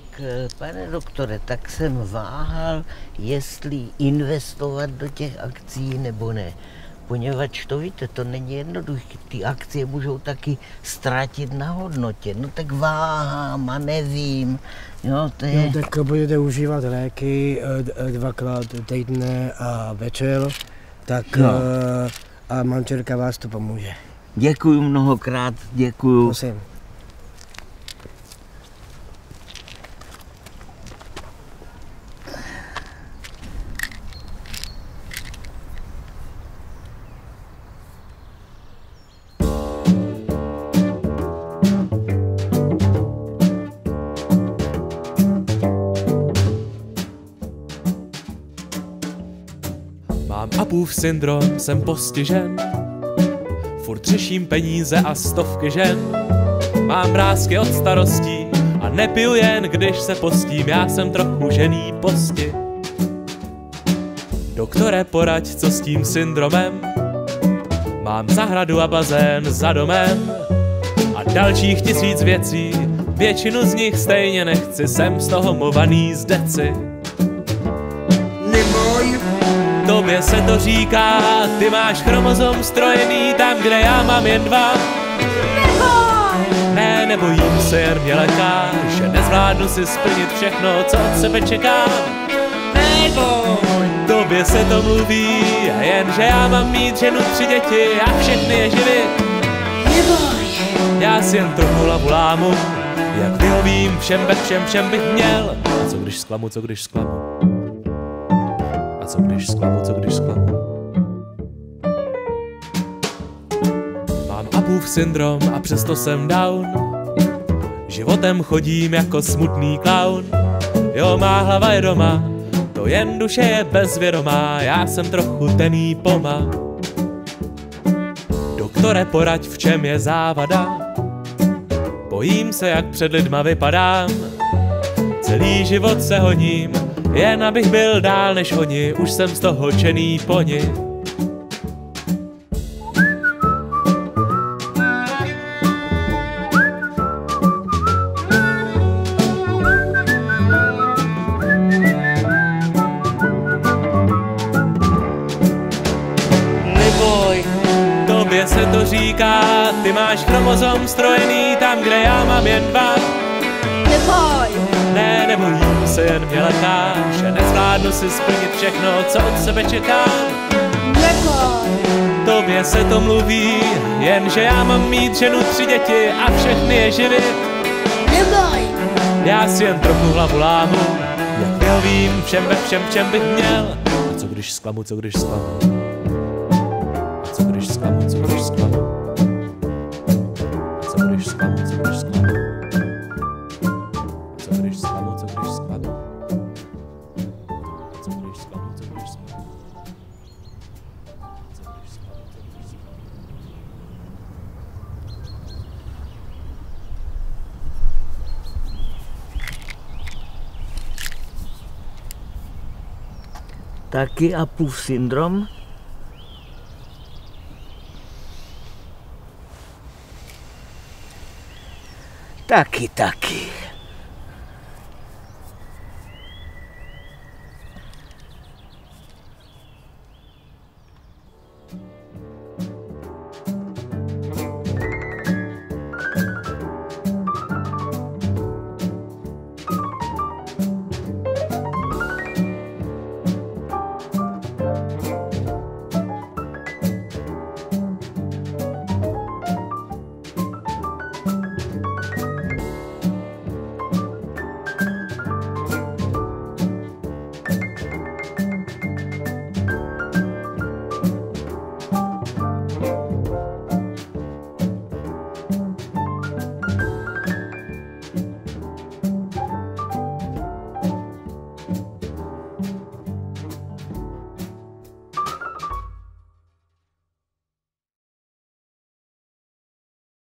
Tak pane doktore, tak jsem váhal, jestli investovat do těch akcií nebo ne. Poněvadž to víte, to není jednoduché. Ty akcie můžou taky ztratit na hodnotě. No tak váhám a nevím. Jo, to je... No tak budete užívat léky dvakrát týdne a večer, tak no. A manželka vás to pomůže. Děkuju mnohokrát, děkuju. Prosím. Mám Upův syndrom, jsem postižen, furt řeším peníze a stovky žen. Mám vrásky od starostí a nepiju jen, když se postím, já jsem trochu žený posti. Doktore, poraď, co s tím syndromem? Mám zahradu a bazén za domem a dalších 1000 věcí, většinu z nich stejně nechci, jsem z toho movaný z deci. Tobě se to říká, ty máš chromozom strojený tam, kde já mám jen 2. Ne, nebojím se, jen mě leká, že nezvládnu si splnit všechno, co od sebe čekám. Neboj. Tobě se to mluví, a jenže já mám mít ženu 3 děti a všechny je živit. Neboj. Já si jen trochu hlavu lámu, jak vyhovím všem, bez všem bych měl. A co když zklamu, co když zklamu? A co když zklamu, co když zklamu? Mám Upův syndrom a přesto jsem down. Životem chodím jako smutný klaun. Jo, má hlava je doma, to jen duše je bezvědomá, já jsem trochu tený poma. Doktore, poraď, v čem je závada? Bojím se, jak před lidma vypadám. Celý život se honím, jen abych byl dál než oni, už jsem z toho čený poni. Neboj, tobě se to říká, ty máš chromozom strojený tam, kde já mám jen 2. Neboj. Ne, nebojím se, jen mě leká, že nezvládnu si splnit všechno, co od sebe čekám. Neboj. Tobě se to mluví, jenže já mám mít ženu 3 děti a všechny je živit. Neboj. Já si jen trochu hlavu lámu, jak vyhovím všem všem bych měl. A co když zklamu, co když zklamu? A co když zklamu, co když zklamu? A co když zklamu, co když zklamu? Taky Upův syndrom? Taky.